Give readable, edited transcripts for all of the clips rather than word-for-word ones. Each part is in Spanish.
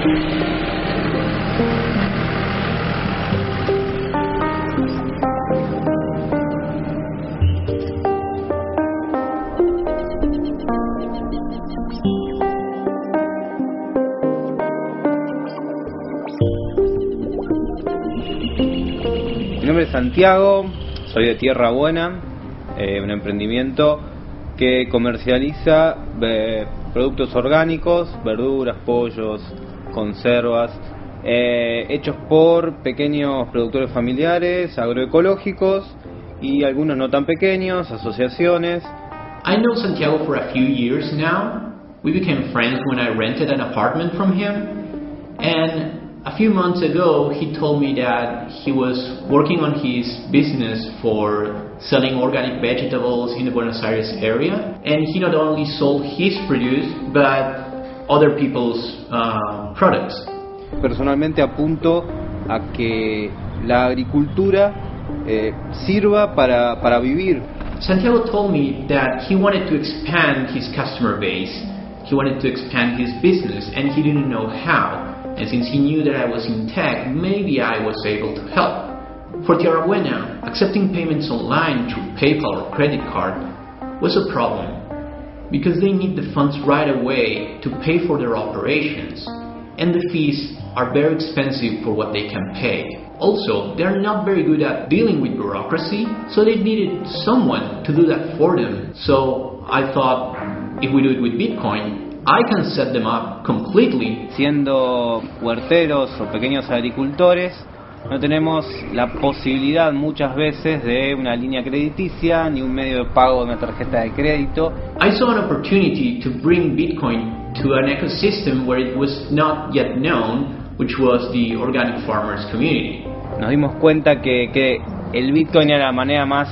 Mi nombre es Santiago, soy de Tierra Buena, un emprendimiento que comercializa productos orgánicos, verduras, pollos, conservas, hechos por pequeños productores familiares, agroecológicos y algunos no tan pequeños, asociaciones. I know Santiago for a few years now. We became friends when I rented an apartment from him, and a few months ago he told me that he was working on his business for selling organic vegetables in the Buenos Aires area, and he not only sold his produce but other people's products. Personalmente apunto a que la agricultura sirva para vivir. Santiago told me that he wanted to expand his customer base, he wanted to expand his business, and he didn't know how. And since he knew that I was in tech, maybe I was able to help. For Tierra Buena, accepting payments online through PayPal or credit card was a problem because they need the funds right away to pay for their operations, and the fees are very expensive for what they can pay. Also, they are not very good at dealing with bureaucracy, so they needed someone to do that for them. So I thought, if we do it with Bitcoin, I can set them up completely. Siendo huerteros o pequeños agricultores, no tenemos la posibilidad muchas veces de una línea crediticia ni un medio de pago de una tarjeta de crédito. I saw an opportunity to bring Bitcoin to an ecosystem where it was not yet known, which was the organic farmers community. Nos dimos cuenta que el Bitcoin era la manera más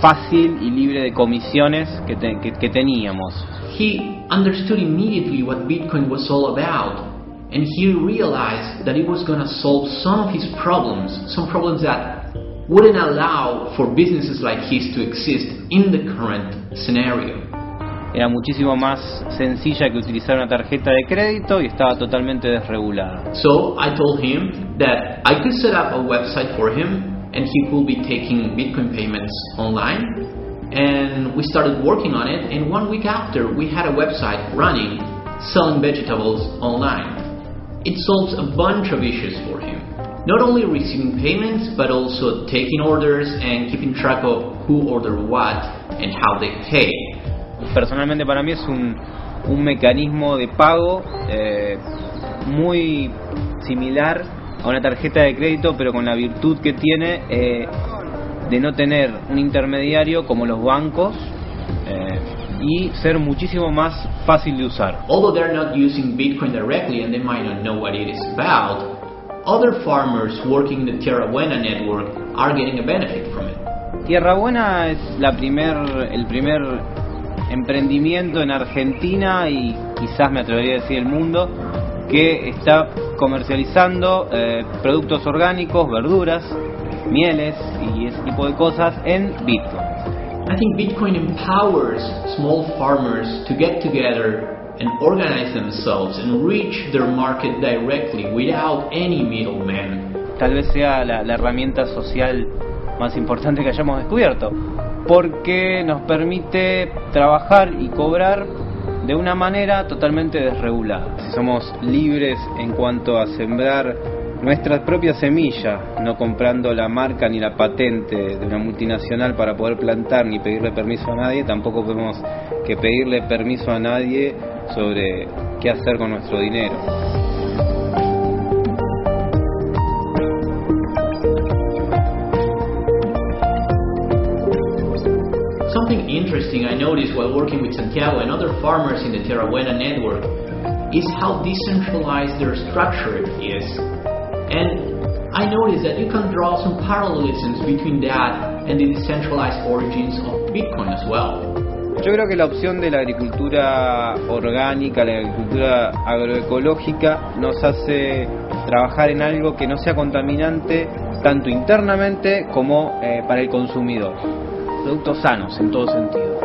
fácil y libre de comisiones que teníamos. He understood immediately what Bitcoin was all about. And he realized that it was going to solve some of his problems, some problems that wouldn't allow for businesses like his to exist in the current scenario. Era muchísimo más sencilla que utilizar una tarjeta de crédito y estaba totalmente desregulada. So I told him that I could set up a website for him and he could be taking Bitcoin payments online. And we started working on it, and 1 week after we had a website running, selling vegetables online. It solves a bunch of issues for him. Not only receiving payments, but also taking orders and keeping track of who ordered what and how they pay. Personalmente para mí es un mecanismo de pago muy similar a una tarjeta de crédito, pero con la virtud que tiene de no tener un intermediario como los bancos. Y ser muchísimo más fácil de usar. Although they're not using Bitcoin directly and they might not know what it is about, other farmers working the Tierra Buena network are getting a benefit from it. Tierra Buena es el primer emprendimiento en Argentina, y quizás me atrevería a decir el mundo, que está comercializando productos orgánicos, verduras, mieles y ese tipo de cosas en Bitcoin. I think Bitcoin empowers small farmers to get together and organize themselves and reach their market directly without any middleman. Tal vez sea la herramienta social más importante que hayamos descubierto, porque nos permite trabajar y cobrar de una manera totalmente desregulada. Si somos libres en cuanto a sembrar nuestra propia semilla, no comprando la marca ni la patente de una multinacional para poder plantar ni pedirle permiso a nadie, tampoco podemos que pedirle permiso a nadie sobre qué hacer con nuestro dinero. Something interesting I noticed while working with Santiago and other farmers in the Tierra Buena network is how decentralized their structure is. And I noticed that you can draw some paralelisms between that and the decentralized origins of Bitcoin as well. Yo creo que la opción de la agricultura orgánica, la agricultura agroecológica, nos hace trabajar en algo que no sea contaminante tanto internamente como para el consumidor. Productos sanos en todo sentido.